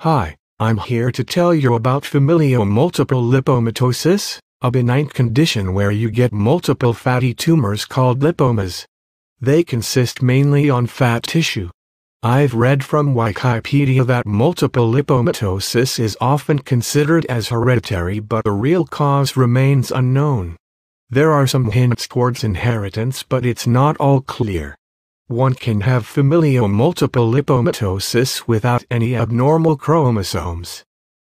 Hi, I'm here to tell you about familial multiple lipomatosis, a benign condition where you get multiple fatty tumors called lipomas. They consist mainly on fat tissue. I've read from Wikipedia that multiple lipomatosis is often considered as hereditary, but the real cause remains unknown. There are some hints towards inheritance, but it's not all clear. One can have familial multiple lipomatosis without any abnormal chromosomes.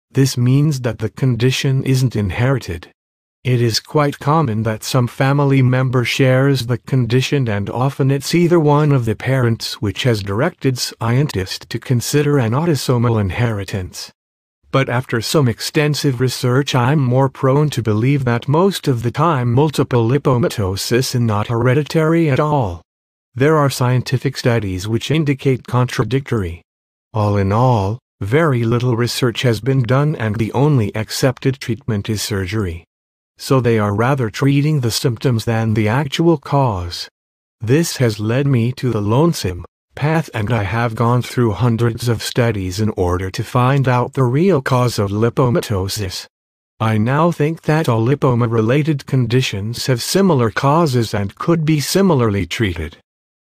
This means that the condition isn't inherited. It is quite common that some family member shares the condition, and often it's either one of the parents, which has directed scientists to consider an autosomal inheritance. But after some extensive research, I'm more prone to believe that most of the time multiple lipomatosis is not hereditary at all. There are scientific studies which indicate contradictory. All in all, very little research has been done, and the only accepted treatment is surgery. So they are rather treating the symptoms than the actual cause. This has led me to the lonesome path, and I have gone through hundreds of studies in order to find out the real cause of lipomatosis. I now think that all lipoma-related conditions have similar causes and could be similarly treated.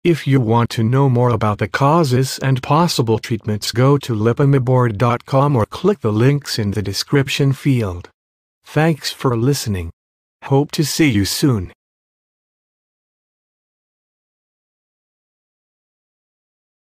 If you want to know more about the causes and possible treatments, go to LipomaBoard.com or click the links in the description field. Thanks for listening. Hope to see you soon.